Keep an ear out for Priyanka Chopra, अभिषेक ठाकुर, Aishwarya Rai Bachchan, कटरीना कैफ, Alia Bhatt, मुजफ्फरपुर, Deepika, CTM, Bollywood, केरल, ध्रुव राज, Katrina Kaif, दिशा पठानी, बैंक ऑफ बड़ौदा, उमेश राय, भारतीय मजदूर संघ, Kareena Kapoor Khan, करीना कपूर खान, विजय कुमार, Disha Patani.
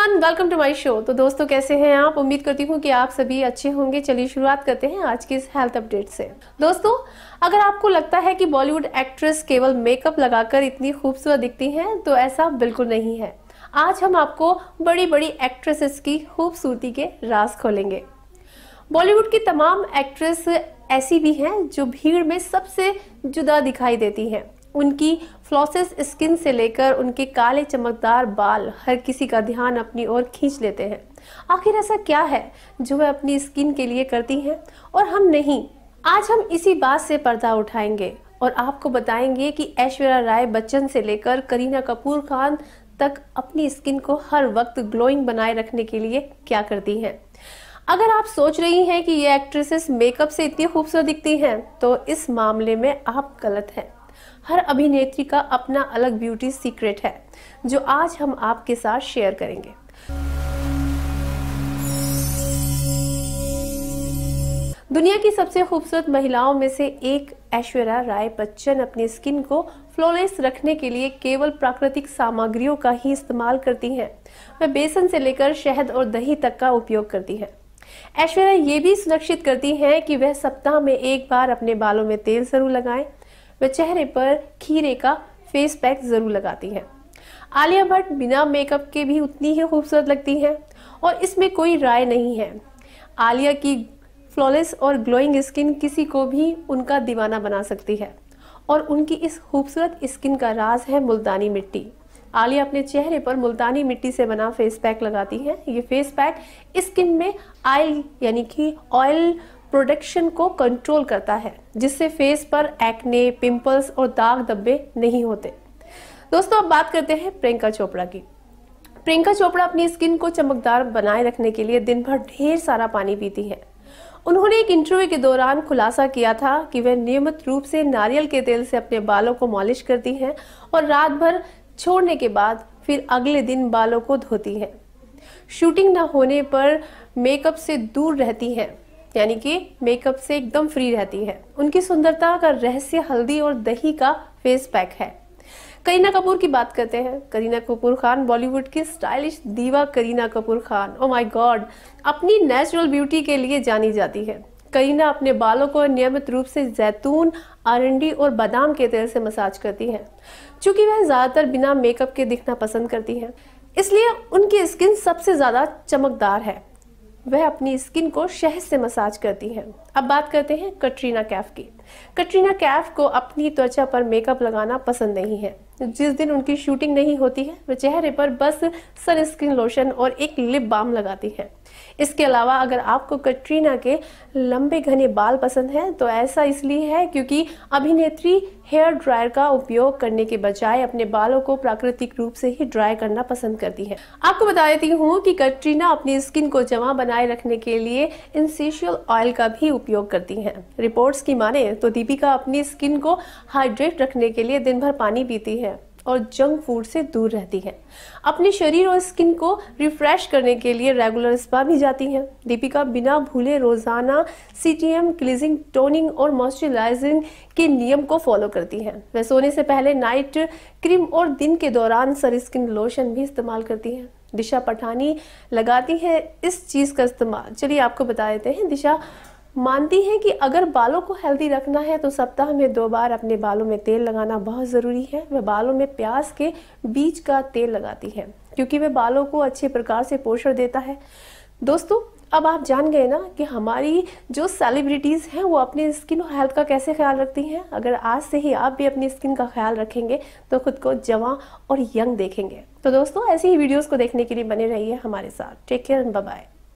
Everyone, welcome to my show. तो दोस्तों, कैसे हैं आप? उम्मीद करती हूँ कि आप सभी अच्छे होंगे। चलिए शुरुआत करते हैं आज की इस हेल्थ अपडेट से। दोस्तों, अगर आपको लगता है कि बॉलीवुड एक्ट्रेस केवल मेकअप लगाकर इतनी खूबसूरत दिखती हैं, तो ऐसा बिल्कुल नहीं है। आज हम आपको बड़ी बड़ी एक्ट्रेसेस की खूबसूरती के राज खोलेंगे। बॉलीवुड की तमाम एक्ट्रेस ऐसी भी हैं जो भीड़ में सबसे जुदा दिखाई देती हैं। उनकी फ्लॉसेस स्किन से लेकर उनके काले चमकदार बाल हर किसी का ध्यान अपनी ओर खींच लेते हैं। आखिर ऐसा क्या है जो वह अपनी स्किन के लिए करती हैं और हम नहीं? आज हम इसी बात से पर्दा उठाएंगे और आपको बताएंगे कि ऐश्वर्या राय बच्चन से लेकर करीना कपूर खान तक अपनी स्किन को हर वक्त ग्लोइंग बनाए रखने के लिए क्या करती हैं। अगर आप सोच रही हैं कि ये एक्ट्रेसेस मेकअप से इतनी खूबसूरत दिखती हैं, तो इस मामले में आप गलत हैं। हर अभिनेत्री का अपना अलग ब्यूटी सीक्रेट है जो आज हम आपके साथ शेयर करेंगे। दुनिया की सबसे खूबसूरत महिलाओं में से एक ऐश्वर्या राय बच्चन अपनी स्किन को फ्लॉलेस रखने के लिए केवल प्राकृतिक सामग्रियों का ही इस्तेमाल करती हैं। वह बेसन से लेकर शहद और दही तक का उपयोग करती हैं। ऐश्वर्या ये भी सुनिश्चित करती हैं कि वह सप्ताह में एक बार अपने बालों में तेल जरूर लगाएं। वह चेहरे पर खीरे का फेस पैक जरूर लगाती हैं। आलिया भट्ट बिना मेकअप के भी उतनी ही खूबसूरत लगती हैं और इसमें कोई राय नहीं है। आलिया की फ्लॉलेस और ग्लोइंग स्किन किसी को भी उनका दीवाना बना सकती है और उनकी इस खूबसूरत स्किन का राज है मुल्तानी मिट्टी। आलिया अपने चेहरे पर मुल्तानी मिट्टी से बना फेस पैक लगाती हैं। ये फेस पैक स्किन में आयल यानी कि ऑयल प्रोडक्शन को कंट्रोल करता है, जिससे फेस पर एक्ने, पिंपल्स और दाग धब्बे नहीं होते। दोस्तों, अब बात करते हैं प्रियंका चोपड़ा की। प्रियंका चोपड़ा अपनी स्किन को चमकदार बनाए रखने के लिए दिन भर ढेर सारा पानी पीती है। उन्होंने एक इंटरव्यू के दौरान खुलासा किया था कि वह नियमित रूप से नारियल के तेल से अपने बालों को मॉलिश करती हैं और रात भर छोड़ने के बाद फिर अगले दिन बालों को धोती हैं। शूटिंग ना होने पर मेकअप से दूर रहती हैं, यानी कि मेकअप से एकदम फ्री रहती है। उनकी सुंदरता का रहस्य हल्दी और दही का फेस पैक है। करीना कपूर की बात करते हैं। करीना कपूर खान बॉलीवुड की stylish diva करीना कपूर खान, oh my God, अपनी नेचुरल ब्यूटी के लिए जानी जाती है। करीना अपने बालों को नियमित रूप से जैतून, अरंडी और बादाम के तेल से मसाज करती है। चूंकि वह ज़्यादातर बिना मेकअप के दिखना पसंद करती है, इसलिए उनकी स्किन सबसे ज़्यादा चमकदार है। वह अपनी स्किन को शहद से मसाज करती हैं। अब बात करते हैं कटरीना कैफ की। कटरीना कैफ को अपनी त्वचा पर मेकअप लगाना पसंद नहीं है। जिस दिन उनकी शूटिंग नहीं होती है, वह चेहरे पर बस सनस्क्रीन लोशन और एक लिप बाम लगाती हैं। इसके अलावा अगर आपको कटरीना के लंबे घने बाल पसंद हैं, तो ऐसा इसलिए है क्योंकि अभिनेत्री हेयर ड्रायर का उपयोग करने के बजाय अपने बालों को प्राकृतिक रूप से ही ड्राई करना पसंद करती है। आपको बता देती हूँ कि कटरीना अपनी स्किन को जमा बनाए रखने के लिए एसेंशियल ऑयल का भी उपयोग करती हैं। रिपोर्ट्स की माने तो दीपिका अपनी स्किन को हाइड्रेट रखने के लिए दिन भर पानी पीती है और जंक फूड से दूर रहती है। अपने शरीर और स्किन को रिफ्रेश करने के लिए रेगुलर स्पा भी जाती हैं। दीपिका बिना भूले रोजाना CTM, क्लीजिंग, टोनिंग और मॉइस्चराइजिंग के नियम को फॉलो करती हैं। वह सोने से पहले नाइट क्रीम और दिन के दौरान सनस्क्रीन लोशन भी इस्तेमाल करती हैं। दिशा पठानी लगाती है इस चीज़ का इस्तेमाल। चलिए आपको बता देते हैं, दिशा मानती है कि अगर बालों को हेल्दी रखना है तो सप्ताह में 2 बार अपने बालों में तेल लगाना बहुत ज़रूरी है। वह बालों में प्याज के बीज का तेल लगाती है क्योंकि वह बालों को अच्छे प्रकार से पोषण देता है। दोस्तों, अब आप जान गए ना कि हमारी जो सेलिब्रिटीज़ हैं वो अपनी स्किन और हेल्थ का कैसे ख्याल रखती हैं। अगर आज से ही आप भी अपनी स्किन का ख्याल रखेंगे तो खुद को जवां और यंग देखेंगे। तो दोस्तों, ऐसी ही वीडियोज़ को देखने के लिए बने रहिए हमारे साथ। Take care and bye bye.